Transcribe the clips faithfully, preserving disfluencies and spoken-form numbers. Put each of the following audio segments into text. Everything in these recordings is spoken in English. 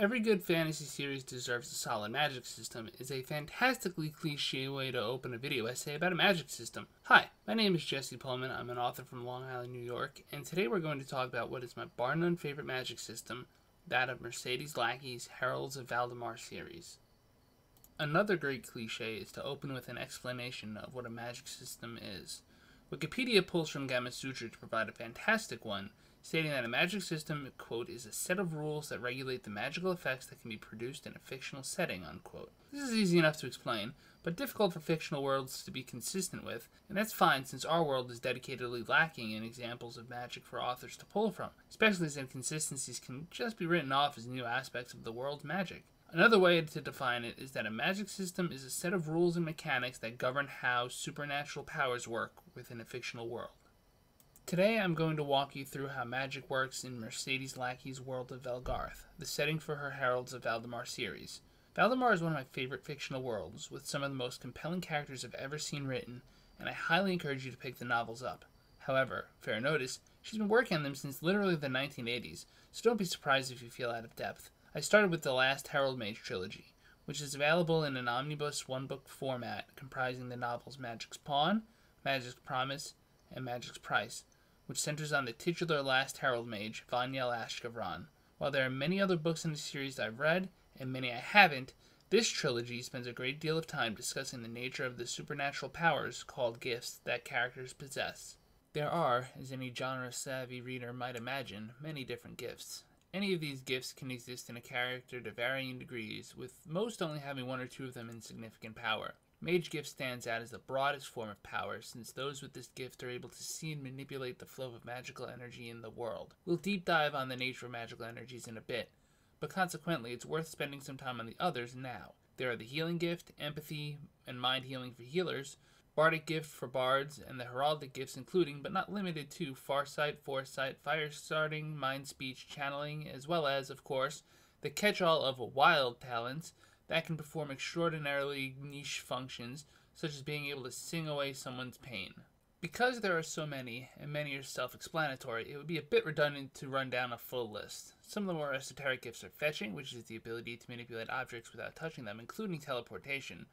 Every good fantasy series deserves a solid magic system is a fantastically cliché way to open a video essay about a magic system. Hi, my name is Jesse Pohlman, I'm an author from Long Island, New York, and today we're going to talk about what is my bar-none favorite magic system, that of Mercedes Lackey's Heralds of Valdemar series. Another great cliché is to open with an explanation of what a magic system is. Wikipedia pulls from Gamma Sutra to provide a fantastic one, stating that a magic system, quote, is a set of rules that regulate the magical effects that can be produced in a fictional setting, unquote. This is easy enough to explain, but difficult for fictional worlds to be consistent with, and that's fine since our world is dedicatedly lacking in examples of magic for authors to pull from, especially since inconsistencies can just be written off as new aspects of the world's magic. Another way to define it is that a magic system is a set of rules and mechanics that govern how supernatural powers work within a fictional world. Today I'm going to walk you through how magic works in Mercedes Lackey's world of Velgarth, the setting for her Heralds of Valdemar series. Valdemar is one of my favorite fictional worlds, with some of the most compelling characters I've ever seen written, and I highly encourage you to pick the novels up. However, fair notice, she's been working on them since literally the nineteen eighties, so don't be surprised if you feel out of depth. I started with the last Herald Mage trilogy, which is available in an omnibus one-book format comprising the novels Magic's Pawn, Magic's Promise, and Magic's Price, which centers on the titular last Herald Mage, Vanyel Ashkevran. While there are many other books in the series I've read, and many I haven't, this trilogy spends a great deal of time discussing the nature of the supernatural powers, called gifts, that characters possess. There are, as any genre-savvy reader might imagine, many different gifts. Any of these gifts can exist in a character to varying degrees, with most only having one or two of them in significant power. Mage gift stands out as the broadest form of power, since those with this gift are able to see and manipulate the flow of magical energy in the world. We'll deep dive on the nature of magical energies in a bit, but consequently it's worth spending some time on the others now. There are the healing gift, empathy, and mind healing for healers, bardic gift for bards, and the heraldic gifts including, but not limited to, farsight, foresight, fire starting, mind speech, channeling, as well as, of course, the catch-all of wild talents, that can perform extraordinarily niche functions, such as being able to sing away someone's pain. Because there are so many, and many are self-explanatory, it would be a bit redundant to run down a full list. Some of the more esoteric gifts are fetching, which is the ability to manipulate objects without touching them, including teleportation,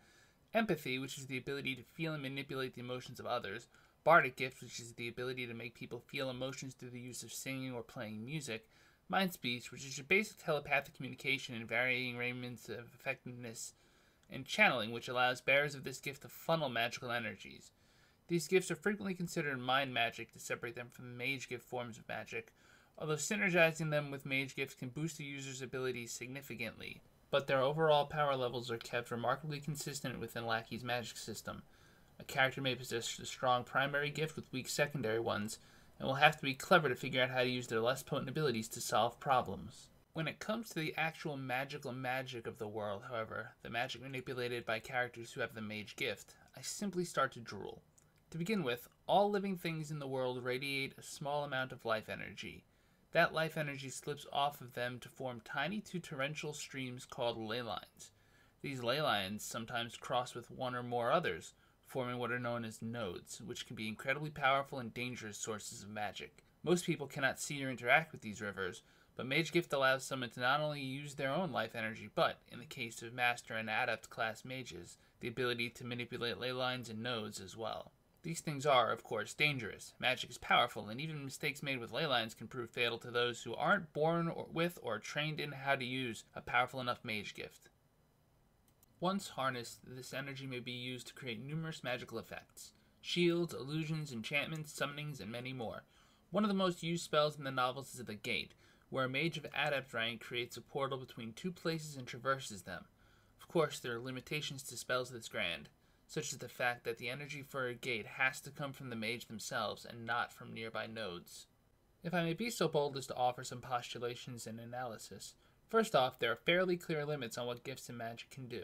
empathy, which is the ability to feel and manipulate the emotions of others, bardic gift, which is the ability to make people feel emotions through the use of singing or playing music, mind speech, which is your basic telepathic communication in varying ranges of effectiveness, and channeling, which allows bearers of this gift to funnel magical energies. These gifts are frequently considered mind magic to separate them from mage gift forms of magic, although synergizing them with mage gifts can boost the user's abilities significantly, but their overall power levels are kept remarkably consistent within Lackey's magic system. A character may possess a strong primary gift with weak secondary ones, and will have to be clever to figure out how to use their less potent abilities to solve problems. When it comes to the actual magical magic of the world, however, the magic manipulated by characters who have the mage gift, I simply start to drool. To begin with, all living things in the world radiate a small amount of life energy. That life energy slips off of them to form tiny two torrential streams called ley lines. These ley lines sometimes cross with one or more others, forming what are known as nodes, which can be incredibly powerful and dangerous sources of magic. Most people cannot see or interact with these rivers, but Mage Gift allows someone to not only use their own life energy, but, in the case of Master and Adept class mages, the ability to manipulate ley lines and nodes as well. These things are, of course, dangerous. Magic is powerful, and even mistakes made with ley lines can prove fatal to those who aren't born or with or trained in how to use a powerful enough Mage Gift. Once harnessed, this energy may be used to create numerous magical effects. Shields, illusions, enchantments, summonings, and many more. One of the most used spells in the novels is the Gate, where a mage of adept rank creates a portal between two places and traverses them. Of course, there are limitations to spells this grand, such as the fact that the energy for a gate has to come from the mage themselves and not from nearby nodes. If I may be so bold as to offer some postulations and analysis, first off, there are fairly clear limits on what gifts and magic can do.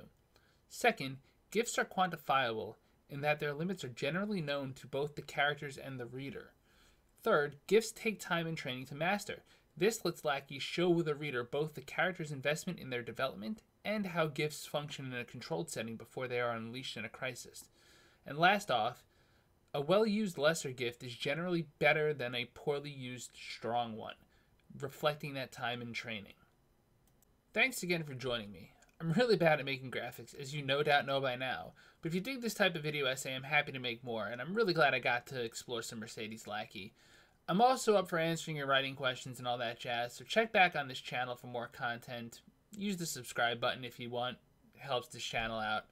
Second, gifts are quantifiable in that their limits are generally known to both the characters and the reader. Third, gifts take time and training to master. This lets Lackey show the reader both the character's investment in their development and how gifts function in a controlled setting before they are unleashed in a crisis. And last off, a well-used lesser gift is generally better than a poorly used strong one, reflecting that time and training. Thanks again for joining me. I'm really bad at making graphics, as you no doubt know by now, but if you dig this type of video essay, I'm happy to make more, and I'm really glad I got to explore some Mercedes Lackey. I'm also up for answering your writing questions and all that jazz, so check back on this channel for more content. Use the subscribe button if you want, it helps this channel out.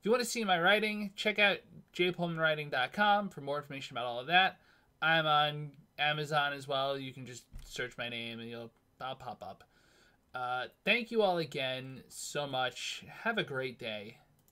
If you want to see my writing, check out j pohlman writing dot com for more information about all of that. I'm on Amazon as well, you can just search my name and you'll I'll pop up. Uh, thank you all again so much. Have a great day.